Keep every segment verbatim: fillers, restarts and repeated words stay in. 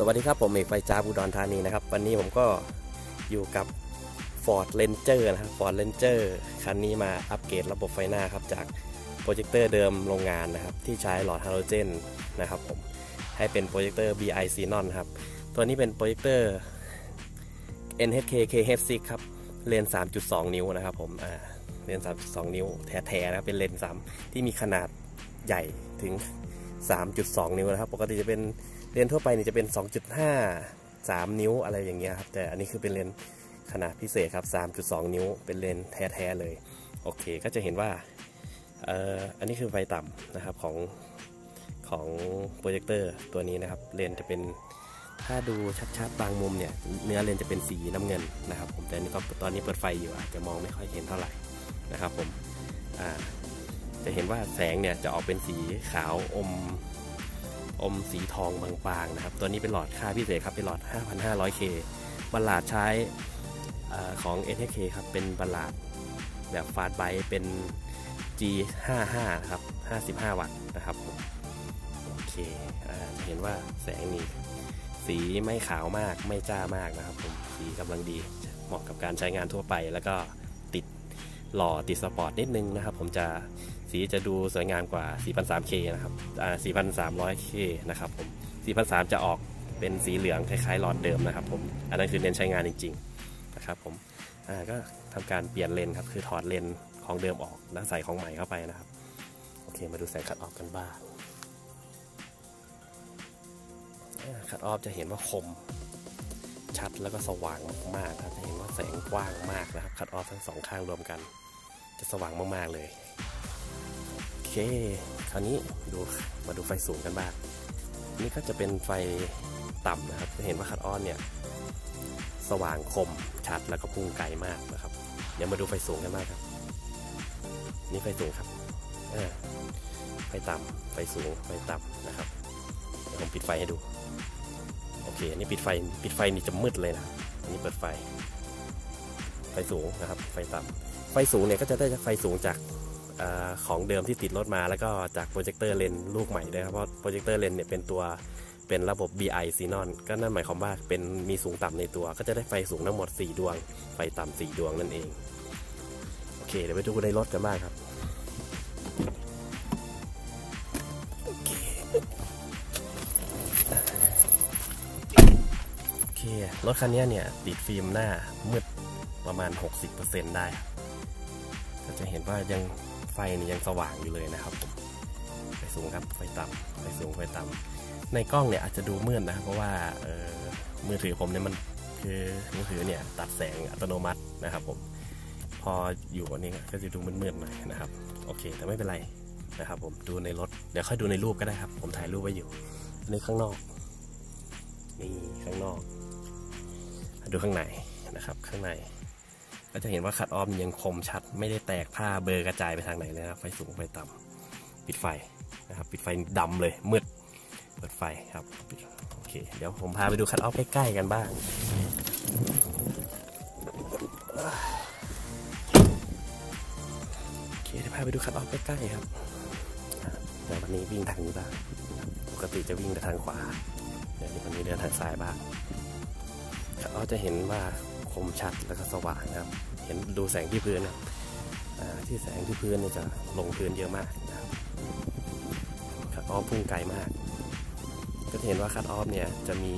สวัสดีครับผมเอกไฟจ้าอุดรธานีนะครับวันนี้ผมก็อยู่กับ Ford Ranger นะครับ Ford Ranger คันนี้มาอัปเกรดระบบไฟหน้าครับจากโปรเจคเตอร์เดิมโรงงานนะครับที่ใช้หลอดฮาโลเจนนะครับผมให้เป็นโปรเจคเตอร์ บี ไอ ซี non ครับตัวนี้เป็นโปรเจคเตอร์ เอ็น เอช เค จี ห้าสิบห้า ครับเลนส์ สามจุดสอง นิ้วนะครับผมอ่าเลนส์ สามจุดสอง นิ้วแท้ๆนะเป็นเลนส์สามที่มีขนาดใหญ่ถึง สามจุดสอง นิ้วนะครับปกติจะเป็นเลนทั่วไปนี่จะเป็น สองจุดห้า สาม นิ้วอะไรอย่างเงี้ยครับแต่อันนี้คือเป็นเลนขนาดพิเศษครับ สามจุดสอง นิ้วเป็นเลนแท้ๆเลยโอเคก็จะเห็นว่าเอ่ออันนี้คือไฟต่ำนะครับของของโปรเจคเตอร์ตัวนี้นะครับเลนจะเป็นถ้าดูชัดๆบางมุมเนี่ยเนื้อเลนจะเป็นสีน้ำเงินนะครับผมแต่นี่ก็ตอนนี้เปิดไฟอยู่อาจจะมองไม่ค่อยเห็นเท่าไหร่นะครับผมอ่าจะเห็นว่าแสงเนี่ยจะออกเป็นสีขาวอมอมสีทองบางๆนะครับตัวนี้เป็นหลอดค่าพิเศษครับเป็นหลอด ห้าพันห้าร้อยเค บัลลาดใช้ของ เอ็น เอช เค ครับเป็นบัลลาดแบบฟาสต์ไบต์เป็น จี ห้าสิบห้า ครับห้าสิบห้า วัตต์นะครับโอเคเห็นว่าแสงนี้สีไม่ขาวมากไม่จ้ามากนะครับผมสีกำลังดีเหมาะกับการใช้งานทั่วไปแล้วก็ติดหล่อติดสปอร์ตนิดนึงนะครับผมจะสีจะดูสวยงามกว่า สี่พันสามร้อยเค นะครับ สี่พันสามร้อยเค นะครับผม สี่พันสามร้อย จะออกเป็นสีเหลืองคล้ายๆหลอดเดิมนะครับผมอันนั้นคือเลนใช้งานจริงๆนะครับผมก็ทำการเปลี่ยนเลนครับคือถอดเลนของเดิมออกแล้วใส่ของใหม่เข้าไปนะครับโอเคมาดูแสงคัตออฟกันบ้างคัตออฟจะเห็นว่าคมชัดแล้วก็สว่างมากครับจะเห็นว่าแสงกว้างมากนะครับคัตออฟทั้งสองข้างรวมกันจะสว่างมากๆเลยโอเคคราวนี้ดูมาดูไฟสูงกันบ้างนี่ก็จะเป็นไฟต่ำนะครับเห็นว่าคัตออฟเนี่ยสว่างคมชัดแล้วก็พุ่งไกลมากนะครับเดี๋ยวมาดูไฟสูงกันบ้างครับนี่ไฟสูงครับไฟต่ำไฟสูงไฟต่ำนะครับเดี๋ยวผมปิดไฟให้ดูโอเคนี่ปิดไฟปิดไฟนี่จะมืดเลยนะอันนี้เปิดไฟไฟสูงนะครับไฟต่ำไฟสูงเนี่ยก็จะได้ไฟสูงจากของเดิมที่ติดรถมาแล้วก็จากโปรเจคเตอร์เลนลูกใหม่ด้วยครับเพราะโปรเจคเตอร์เลนเนี่ยเป็นตัวเป็นระบบ บี ไอ ซี non ก็นั่นหมายความว่าเป็นมีสูงต่ำในตัวก็จะได้ไฟสูงทั้งหมดสี่ดวงไฟต่ำสี่ดวงนั่นเองโอเคเดี๋ยวไปดูในรถกันบ้างครับโอเคโอเครถคันนี้เนี่ยติดฟิล์มหน้ามืดประมาณ หกสิบเปอร์เซ็นต์ ได้ก็จะเห็นว่ายังไฟนี่ยังสว่างอยู่เลยนะครับไฟสูงครับไฟต่ำไฟสูงไฟต่ำในกล้องเนี่ยอาจจะดูมืด น, นะเพราะว่ามือถือผมเนี่ยมันคือมือถือเนี่ยตัดแสงอัตโนมัตินะครับผมพออยู่อันนี้ก็จะดูมืดๆหน่อยนะครับโอเคแต่ไม่เป็นไรนะครับผมดูในรถเดี๋ยวค่อยดูในรูปก็ได้ครับผมถ่ายรูปไว้อยู่อันนี้ข้างนอกนี่ข้างนอกดูข้างในนะครับข้างในก็จะเห็นว่าคัตออฟยังคมชัดไม่ได้แตกผ้าเบอร์กระจายไปทางไหนเลยนะไฟสูงไฟต่ำปิดไฟนะครับปิดไฟดำเลยมืดเปิดไฟครับโอเคเดี๋ยวผมพาไปดูคัตออฟใกล้ๆกันบ้างโอเคเดี๋ยวพาไปดูคัตออฟใกล้ๆครับแต่วันนี้วิ่งทางนี้บ้างปกติจะวิ่งทางขวาเดี๋ยววันนี้เดินทางซ้ายบ้างคัตออฟจะเห็นว่าคมชัดแล้วก็สว่างนะครับเห็นดูแสงที่พื้นนะที่แสงที่พื้นเนี่ยจะลงพื้นเยอะมากนะครับคัตออฟพุ่งไกลมากก็เห็นว่าคัตออฟเนี่ยจะมี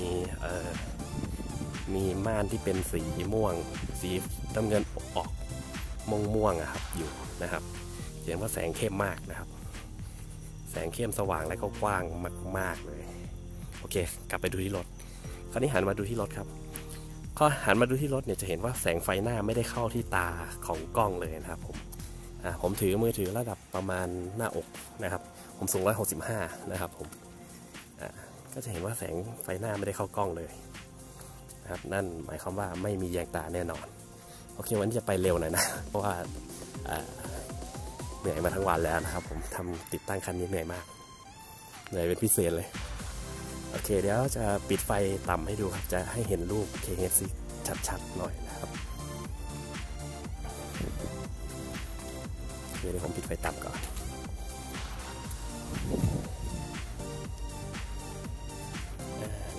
มีม่านที่เป็นสีม่วงสีน้ำเงินออกม่วงม่วงอะครับอยู่นะครับเห็นว่าแสงเข้มมากนะครับแสงเข้มสว่างและก็กว้างมากๆเลยโอเคกลับไปดูที่รถคราวนี้หันมาดูที่รถครับก็หันมาดูที่รถเนี่ยจะเห็นว่าแสงไฟหน้าไม่ได้เข้าที่ตาของกล้องเลยนะครับผมผมถือมือถือระดับประมาณหน้าอกนะครับผมสูงหนึ่งร้อยหกสิบห้านะครับผมก็จะเห็นว่าแสงไฟหน้าไม่ได้เข้ากล้องเลยนะครับนั่นหมายความว่าไม่มีแยงตาแน่นอนโอเควันนี้จะไปเร็วหน่อยนะเพราะว่าเหนื่อยมาทั้งวันแล้วนะครับผมทำติดตั้งคันนี้เหนื่อยมากเหนื่อยเป็นพิเศษเลยโอเคเดี๋ยวจะปิดไฟต่ำให้ดูครับจะให้เห็นรูป เค เอฟ ซี ชัดๆหน่อยนะครับเดี๋ยวผมปิดไฟต่ำก่อน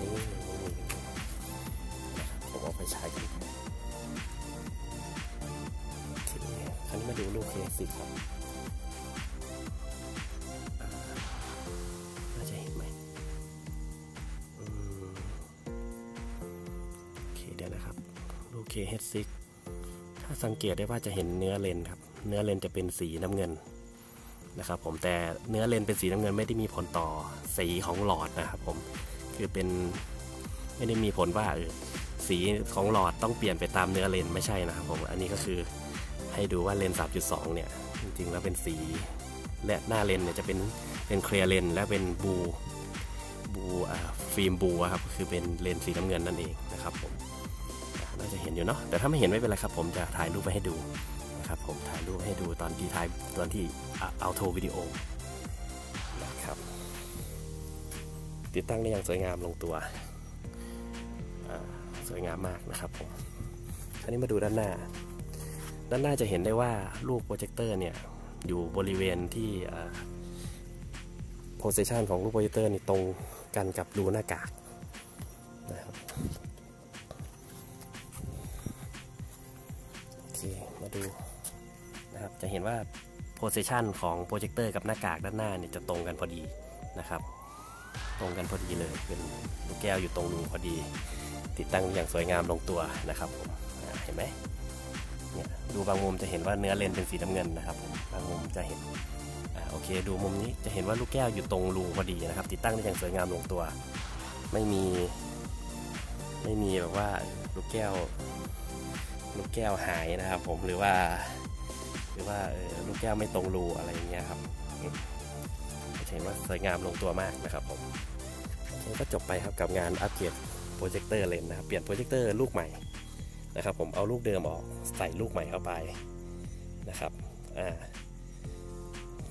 นี่ เคสิครับน่าจะเห็นไหมโอเคเดี๋ยวนะครับดูเคเฮดซิกถ้าสังเกตได้ว่าจะเห็นเนื้อเลนครับเนื้อเลนจะเป็นสีน้ำเงินนะครับผมแต่เนื้อเลนเป็นสีน้ำเงินไม่ได้มีผลต่อสีของหลอดนะครับผมคือเป็นไม่ได้มีผลว่าเออสีของหลอดต้องเปลี่ยนไปตามเนื้อเลนไม่ใช่นะครับผมอันนี้ก็คือให้ดูว่าเลน สามจุดสอง เนี่ยจริงๆแล้วเป็นสีและหน้าเลนเนี่ยจะเป็นเป็นเคลียร์เลนและเป็นบูบูอ่าฟิล์มบูครับคือเป็นเลนสีน้ำเงินนั่นเองนะครับผมน่าจะเห็นอยู่เนาะแต่ถ้าไม่เห็นไม่เป็นไรครับผมจะถ่ายรูปไปให้ดูนะครับผมถ่ายรูปให้ดูตอนที่ถ่ายตอนที่เอาโทรวิดีโอนะครับติดตั้งได้อย่างสวยงามลงตัวสวยงามมากนะครับผมคราวนี้มาดูด้านหน้าด้านหน้าจะเห็นได้ว่าลูกโปรเจคเตอร์เนี่ยอยู่บริเวณที่โพสิชันของลูกโปรเจคเตอร์นี่ตรงกันกับรูหน้ากากนะครับโอเคมาดูนะครับจะเห็นว่าโพสิชันของโปรเจคเตอร์กับหน้ากากด้านหน้าเนี่ยจะตรงกันพอดีนะครับตรงกันพอดีเลยเป็นลูกแก้วอยู่ตรงรูพอดีติดตั้งอย่างสวยงามลงตัวนะครับผมเห็นไหมเนี่ยดูบางมุมจะเห็นว่าเนื้อเลนเป็นสีน้ำเงินนะครับบางมุมจะเห็นโอเคดูมุมนี้จะเห็นว่าลูกแก้วอยู่ตรงรูพอดีนะครับติดตั้งได้อย่างสวยงามลงตัวไม่มีไม่มีแบบว่าลูกแก้วลูกแก้วหายนะครับผมหรือว่าหรือว่าลูกแก้วไม่ตรงรูอะไรอย่างเงี้ยครับเห็นว่าสวยงามลงตัวมากนะครับผมก็จบไปครับกับงานอัปเกรดโปรเจคเตอร์เลนนะครับเปลี่ยนโปรเจคเตอร์ลูกใหม่นะครับผมเอาลูกเดิมออกใส่ลูกใหม่เข้าไปนะครับ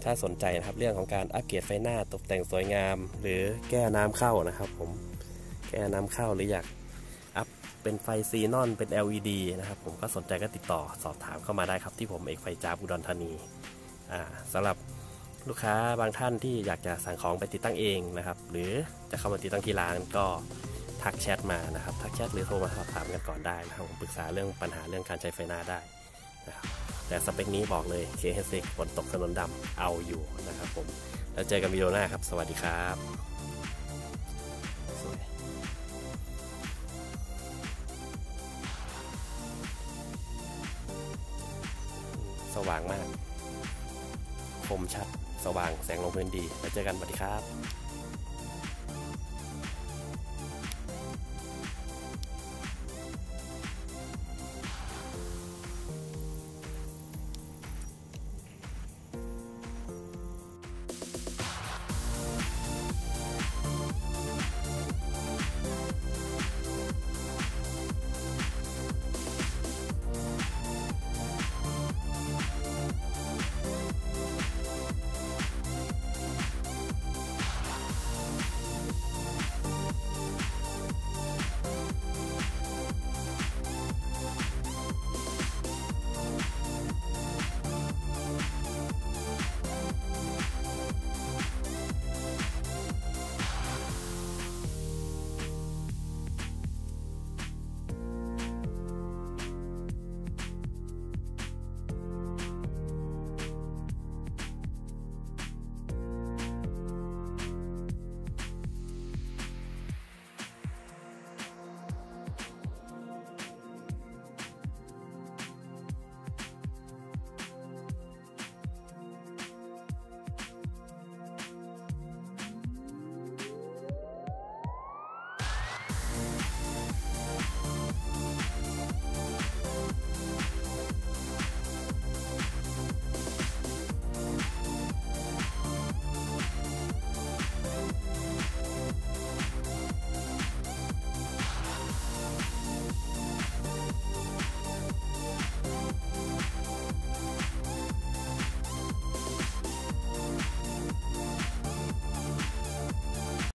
ถ้าสนใจนะครับเรื่องของการอัปเกรดไฟหน้าตกแต่งสวยงามหรือแก้น้ำเข้านะครับผมแก้น้ำเข้าหรืออยากอัพเป็นไฟซีนอนเป็น แอล อี ดี นะครับผมก็สนใจก็ติดต่อสอบถามเข้ามาได้ครับที่ผมเอกไฟจ้าอุดรธานีสำหรับลูกค้าบางท่านที่อยากจะสั่งของไปติดตั้งเองนะครับหรือจะเข้ามาติดตั้งที่ร้านก็ทักแชทมานะครับทักแชทหรือโทรมาสอบถามกันก่อนได้นะครับผมปรึกษาเรื่องปัญหาเรื่องการใช้ไฟหน้าได้นะครับแต่สเปคนี้บอกเลย เค เอช เอ็กซ์ ฝนตกถนนดำเอาอยู่นะครับผมแล้วเจอกันวิดีโอหน้าครับสวัสดีครับสว่างมากคมชัดสว่างแสงลงพื้นดีแล้วเจอกันสวัสดีครับ